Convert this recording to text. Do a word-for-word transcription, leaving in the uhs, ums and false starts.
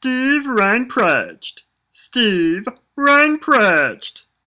Steve Reinprecht. Steve Reinprecht.